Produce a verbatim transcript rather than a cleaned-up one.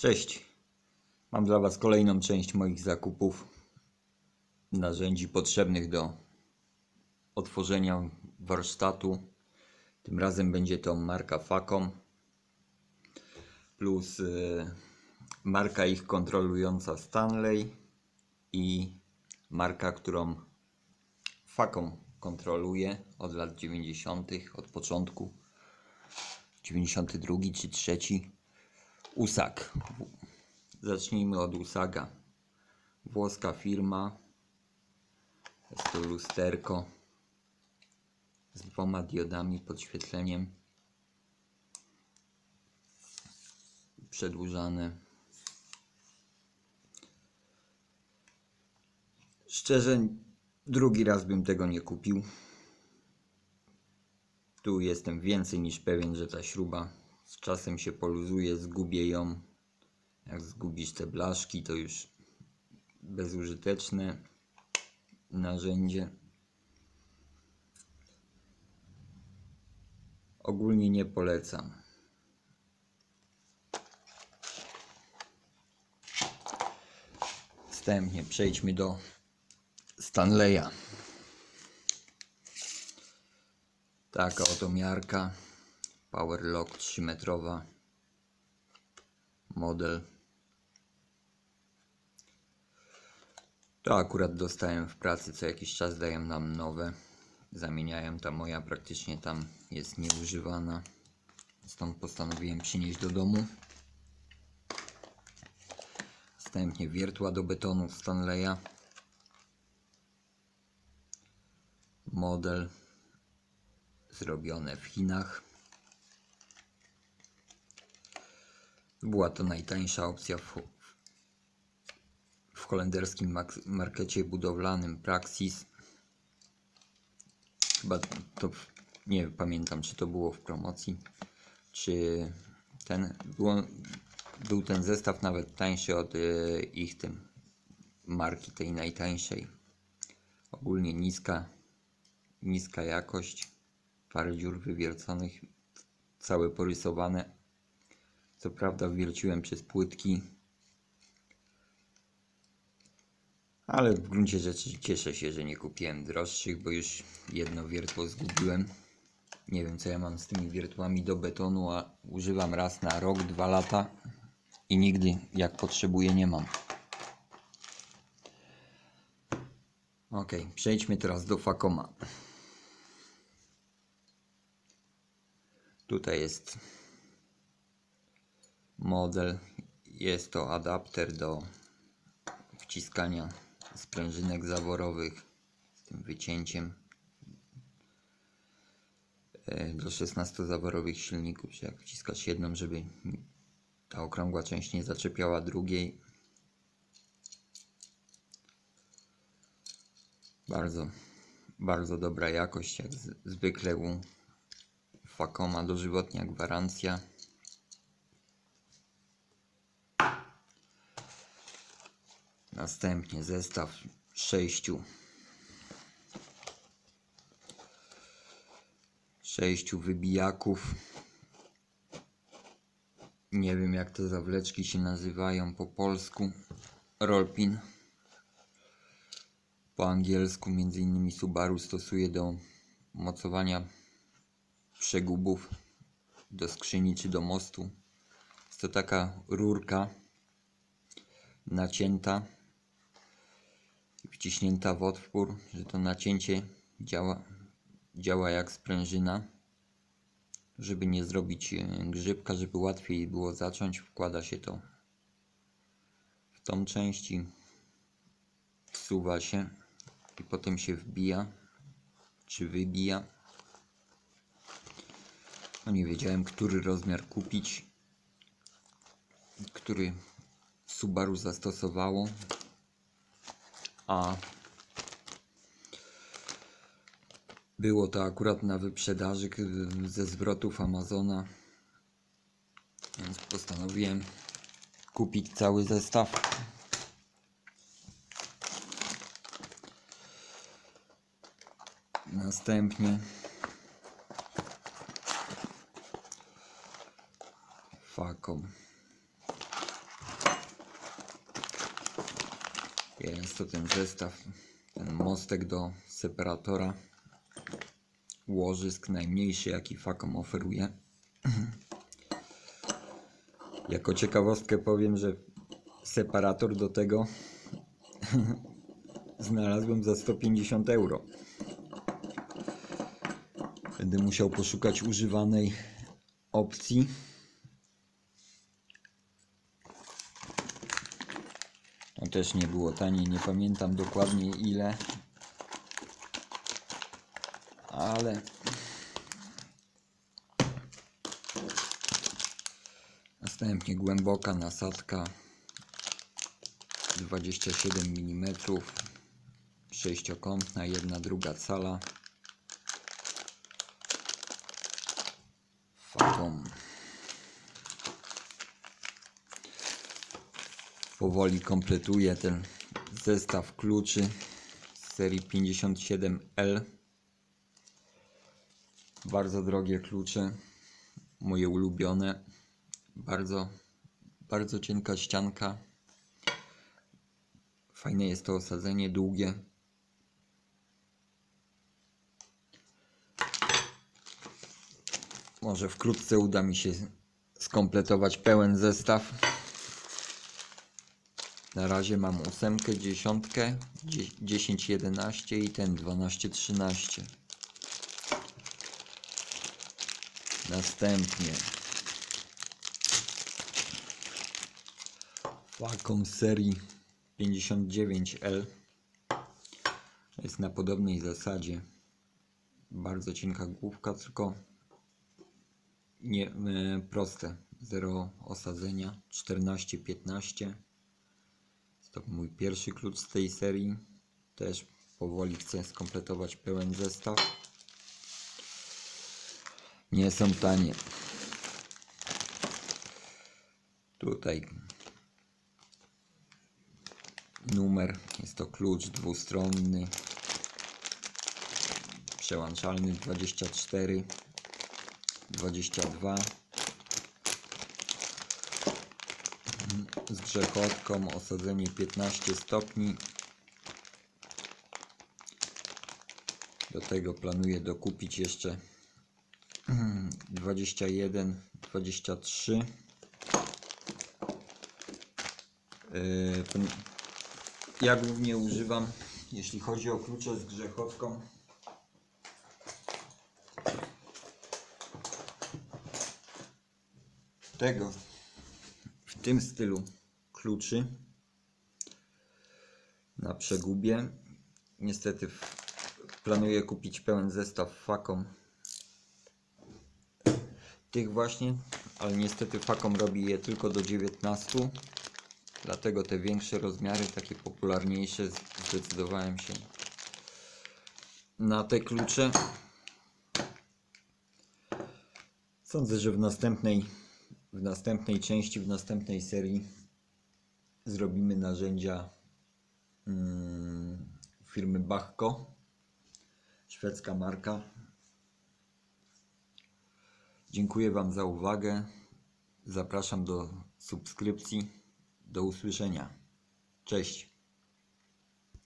Cześć, mam dla Was kolejną część moich zakupów narzędzi potrzebnych do otworzenia warsztatu. Tym razem będzie to marka Facom plus yy, marka ich kontrolująca Stanley i marka, którą Facom kontroluje od lat dziewięćdziesiątych, od początku dziewięćdziesiąty drugi czy trzeci. Usag. Zacznijmy od Usaga. Włoska firma. Jest to lusterko z dwoma diodami, podświetleniem przedłużane. Szczerze, drugi raz bym tego nie kupił. Tu jestem więcej niż pewien, że ta śruba z czasem się poluzuje, zgubię ją. Jak zgubisz te blaszki, to już bezużyteczne narzędzie. Ogólnie nie polecam. Wstępnie przejdźmy do Stanleya. Taka oto miarka. Power Lock trzymetrowa, model. To akurat dostałem w pracy, co jakiś czas dają nam nowe. Zamieniają, ta moja praktycznie tam jest nieużywana. Stąd postanowiłem przynieść do domu. Następnie wiertła do betonu Stanleya. Model zrobione w Chinach. Była to najtańsza opcja w, w holenderskim markecie budowlanym Praxis. Chyba to, nie pamiętam, czy to było w promocji, czy ten, było, był ten zestaw nawet tańszy od ich tym, marki tej najtańszej. Ogólnie niska, niska jakość, parę dziur wywierconych, całe porysowane. Co prawda wierciłem przez płytki, ale w gruncie rzeczy cieszę się, że nie kupiłem droższych, bo już jedno wiertło zgubiłem. Nie wiem, co ja mam z tymi wiertłami do betonu, a używam raz na rok, dwa lata i nigdy, jak potrzebuję, nie mam. Ok, przejdźmy teraz do Facoma. Tutaj jest model, jest to adapter do wciskania sprężynek zaworowych z tym wycięciem do szesnastozaworowych silników, że jak wciskasz jedną, żeby ta okrągła część nie zaczepiała drugiej. Bardzo, bardzo dobra jakość, jak zwykle u Facoma, dożywotnia gwarancja. Następnie zestaw sześciu, sześciu wybijaków. Nie wiem, jak te zawleczki się nazywają po polsku. Rolpin. Po angielsku między innymi Subaru stosuje do mocowania przegubów do skrzyni czy do mostu. Jest to taka rurka nacięta, wciśnięta w otwór, że to nacięcie działa, działa jak sprężyna. Żeby nie zrobić grzybka, żeby łatwiej było zacząć, wkłada się to w tą część i wsuwa się i potem się wbija czy wybija. No nie wiedziałem, który rozmiar kupić, który Subaru zastosowało, a było to akurat na wyprzedaży ze zwrotów Amazona, więc postanowiłem kupić cały zestaw. Następnie Facom Jest to ten zestaw, ten mostek do separatora, łożysk najmniejszy jaki Facom oferuje. Jako ciekawostkę powiem, że separator do tego znalazłem za sto pięćdziesiąt euro. Będę musiał poszukać używanej opcji. To też nie było tanie, nie pamiętam dokładnie ile, ale następnie głęboka nasadka dwadzieścia siedem milimetrów, sześciokątna, jedna druga cala. Facom. Powoli kompletuję ten zestaw kluczy z serii pięćdziesiąt siedem L. Bardzo drogie klucze, moje ulubione. Bardzo, bardzo cienka ścianka. Fajne jest to osadzenie, długie. Może wkrótce uda mi się skompletować pełen zestaw. Na razie mam ósemkę, dziesiątkę, dziesięć, jedenaście i ten dwanaście, trzynaście. Następnie Facom serii pięćdziesiąt dziewięć L. Jest na podobnej zasadzie. Bardzo cienka główka, tylko nie, yy, proste. Zero osadzenia. czternaście, piętnaście. To mój pierwszy klucz z tej serii. Też powoli chcę skompletować pełen zestaw. Nie są tanie. Tutaj numer, jest to klucz dwustronny, przełączalny dwadzieścia cztery, dwadzieścia dwa z grzechotką, osadzenie piętnaście stopni. Do tego planuję dokupić jeszcze dwadzieścia jeden, dwadzieścia trzy. yy, Ja głównie używam, jeśli chodzi o klucze z grzechotką, tego, w tym stylu kluczy na przegubie. Niestety planuję kupić pełen zestaw Facom tych właśnie, ale niestety Facom robi je tylko do dziewiętnastu. Dlatego te większe rozmiary, takie popularniejsze, zdecydowałem się na te klucze. Sądzę, że w następnej, w następnej części, w następnej serii zrobimy narzędzia mm, firmy Bahco. Szwedzka marka. Dziękuję Wam za uwagę. Zapraszam do subskrypcji. Do usłyszenia. Cześć.